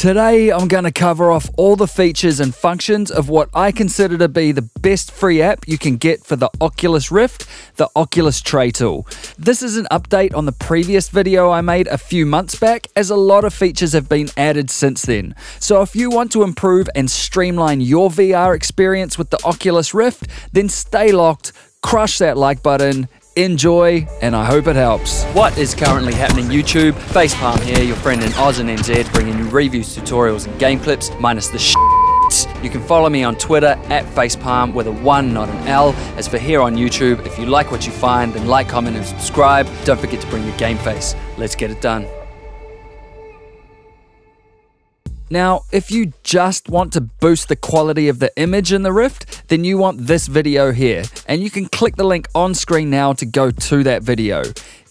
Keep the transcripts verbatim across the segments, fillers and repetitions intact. Today I'm going to cover off all the features and functions of what I consider to be the best free app you can get for the Oculus Rift, the Oculus Tray Tool. This is an update on the previous video I made a few months back, as a lot of features have been added since then. So if you want to improve and streamline your V R experience with the Oculus Rift, then stay locked, crush that like button, enjoy, and I hope it helps. What is currently happening, YouTube? Facepa one m here, your friend in Oz and N Z, bringing you reviews, tutorials, and game clips, minus the sh**. You can follow me on Twitter at Facepa one m with a one, not an L. As for here on YouTube, if you like what you find, then like, comment, and subscribe. Don't forget to bring your game face. Let's get it done. Now, if you just want to boost the quality of the image in the Rift, then you want this video here, and you can click the link on screen now to go to that video.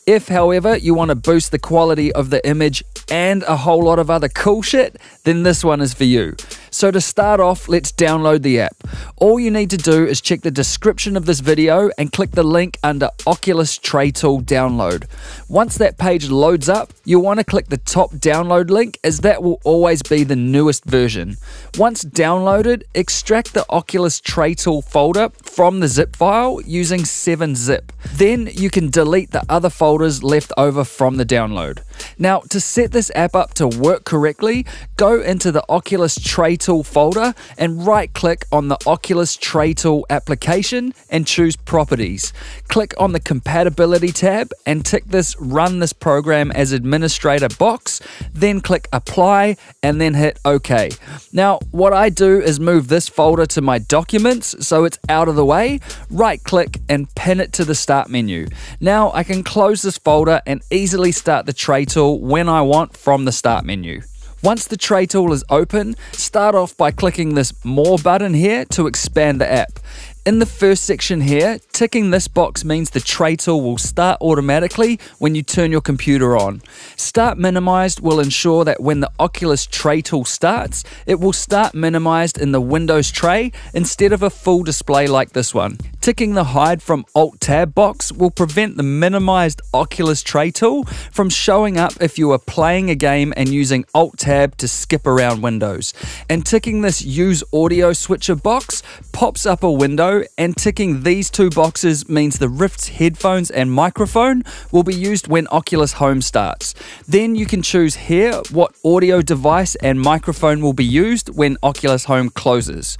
If, however, you want to boost the quality of the image and a whole lot of other cool shit, then this one is for you. So to start off, let's download the app. All you need to do is check the description of this video and click the link under Oculus Tray Tool Download. Once that page loads up, you'll want to click the top download link, as that will always be the newest version. Once downloaded, extract the Oculus Tray Tool folder from the zip file using seven zip. Then you can delete the other folders left over from the download. Now, to set this app up to work correctly, go into the Oculus Tray Tool folder and right click on the Oculus Tray Tool application and choose Properties. Click on the Compatibility tab and tick this Run this program as administrator box, then click Apply and then hit OK. Now, what I do is move this folder to my Documents so it's out of the way, right click and pin it to the Start menu. Now I can close this folder and easily start the Tray Tool when I want from the Start menu. Once the Tray Tool is open, start off by clicking this More button here to expand the app. In the first section here, ticking this box means the Tray Tool will start automatically when you turn your computer on. Start Minimized will ensure that when the Oculus Tray Tool starts, it will start minimized in the Windows tray instead of a full display like this one. Ticking the Hide from Alt-Tab box will prevent the minimized Oculus Tray Tool from showing up if you are playing a game and using Alt-Tab to skip around windows. And ticking this Use Audio Switcher box pops up a window, and ticking these two boxes means the Rift's headphones and microphone will be used when Oculus Home starts. Then you can choose here what audio device and microphone will be used when Oculus Home closes.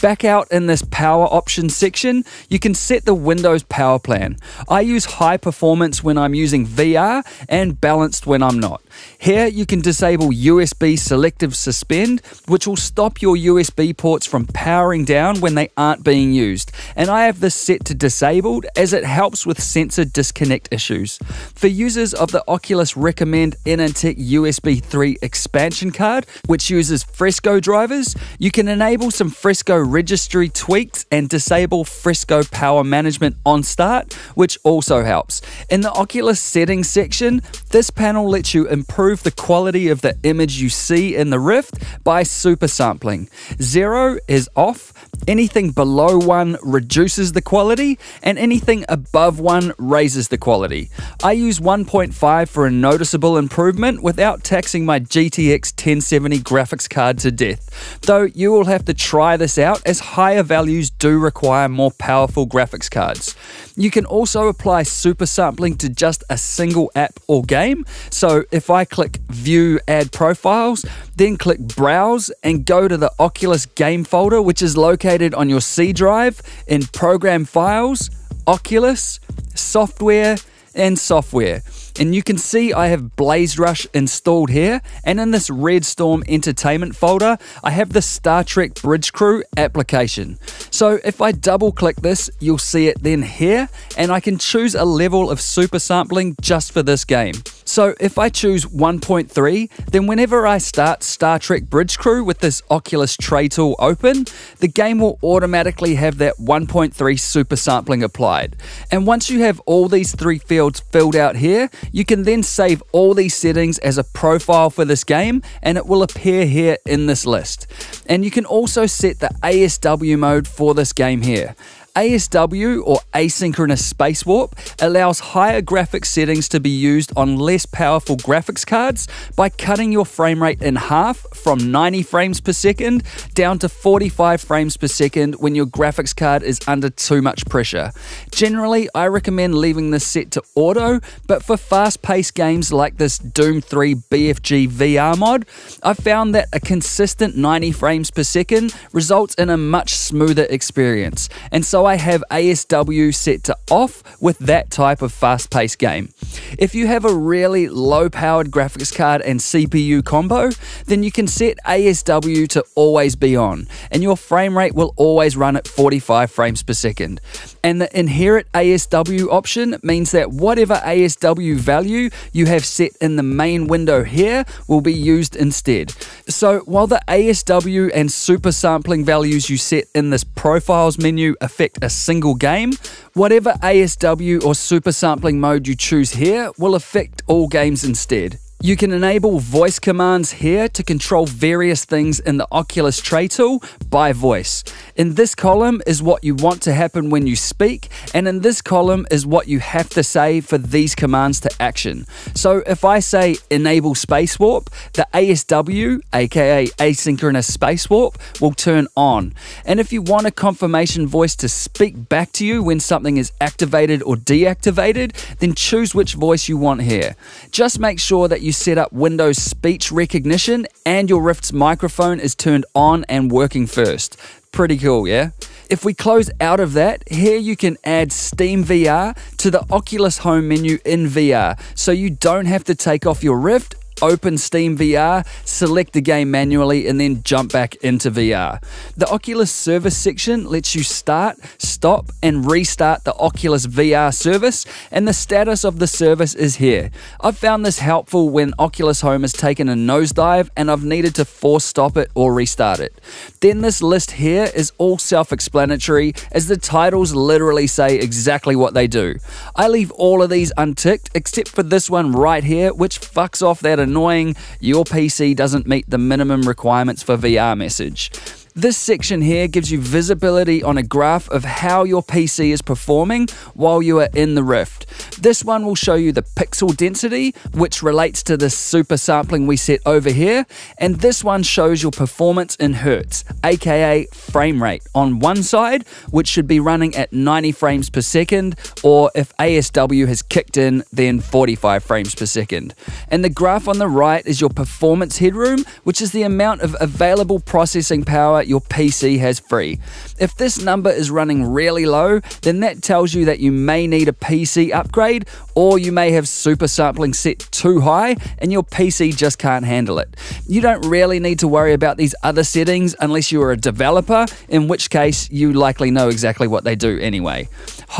Back out in this power options section, you can set the Windows power plan. I use high performance when I'm using V R and balanced when I'm not. Here you can disable U S B selective suspend, which will stop your U S B ports from powering down when they aren't being used. And I have this set to disabled, as it helps with sensor disconnect issues. For users of the Oculus, recommend Enantec U S B three expansion card, which uses Fresco drivers. You can enable some Fresco registry tweaks and disable Fresco power management on start, which also helps. In the Oculus settings section, this panel lets you improve the quality of the image you see in the Rift by super sampling. Zero is off, anything below one reduces the quality, and anything above one raises the quality. I use one point five for a noticeable improvement without taxing my G T X ten seventy graphics card to death, though you will have to try this out as higher values do require more powerful graphics cards. You can also apply super sampling to just a single app or game, so if I click View Add Profiles, then click Browse and go to the Oculus Game folder, which is located on your C drive, in Program Files, Oculus, Software, and Software. And you can see I have Blaze Rush installed here, and in this Red Storm Entertainment folder, I have the Star Trek Bridge Crew application. So if I double click this, you'll see it then here, and I can choose a level of super sampling just for this game. So if I choose one point three, then whenever I start Star Trek Bridge Crew with this Oculus Tray Tool open, the game will automatically have that one point three super sampling applied. And once you have all these three fields filled out here, you can then save all these settings as a profile for this game, and it will appear here in this list. And you can also set the A S W mode for this game here. A S W, or asynchronous space warp, allows higher graphics settings to be used on less powerful graphics cards by cutting your frame rate in half from ninety frames per second down to forty-five frames per second when your graphics card is under too much pressure. Generally, I recommend leaving this set to auto, but for fast-paced games like this Doom three B F G V R mod, I've found that a consistent ninety frames per second results in a much smoother experience, and so I have A S W set to off with that type of fast-paced game. If you have a really low-powered graphics card and C P U combo, then you can set A S W to always be on, and your frame rate will always run at forty-five frames per second. And the inherent A S W option means that whatever A S W value you have set in the main window here will be used instead. So while the A S W and super sampling values you set in this profiles menu affect a single game, whatever A S W or super sampling mode you choose here will affect all games instead. You can enable voice commands here to control various things in the Oculus Tray Tool by voice. In this column is what you want to happen when you speak, and in this column is what you have to say for these commands to action. So if I say enable space warp, the A S W, aka asynchronous space warp, will turn on. And if you want a confirmation voice to speak back to you when something is activated or deactivated, then choose which voice you want here. Just make sure that you You set up Windows speech recognition and your Rift's microphone is turned on and working first. Pretty cool, yeah? If we close out of that, here you can add Steam V R to the Oculus Home menu in V R, so you don't have to take off your Rift, open Steam V R, select the game manually, and then jump back into V R. The Oculus service section lets you start, stop, and restart the Oculus V R service, and the status of the service is here. I've found this helpful when Oculus Home has taken a nosedive and I've needed to force stop it or restart it. Then this list here is all self-explanatory, as the titles literally say exactly what they do. I leave all of these unticked except for this one right here, which fucks off that annoying "your P C doesn't meet the minimum requirements for V R" message. This section here gives you visibility on a graph of how your P C is performing while you are in the Rift. This one will show you the pixel density, which relates to the super sampling we set over here, and this one shows your performance in hertz, aka frame rate, on one side, which should be running at ninety frames per second, or if A S W has kicked in, then forty-five frames per second. And the graph on the right is your performance headroom, which is the amount of available processing power your P C has free. If this number is running really low, then that tells you that you may need a P C upgrade, or you may have super sampling set too high and your P C just can't handle it. You don't really need to worry about these other settings unless you are a developer, in which case you likely know exactly what they do anyway.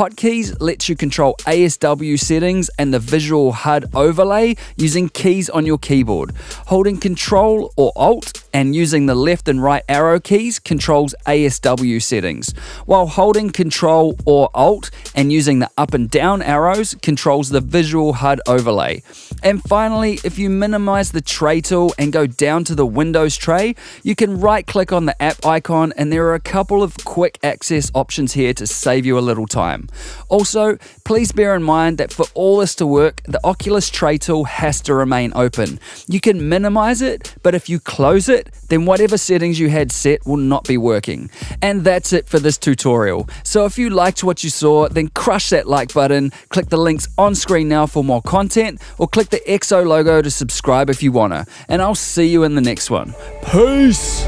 Hotkeys lets you control A S W settings and the visual H U D overlay using keys on your keyboard. Holding Control or Alt and using the left and right arrow keys controls A S W settings, while holding Control or Alt and using the up and down arrows controls the visual H U D overlay. And finally, if you minimize the tray tool and go down to the Windows tray, you can right click on the app icon, and there are a couple of quick access options here to save you a little time. Also, please bear in mind that for all this to work, the Oculus Tray Tool has to remain open. You can minimize it, but if you close it, then whatever settings you had set will not be working. And that's it for this tutorial. So if you liked what you saw, then crush that like button, click the links on screen now for more content, or click the X O logo to subscribe if you wanna. And I'll see you in the next one. Peace!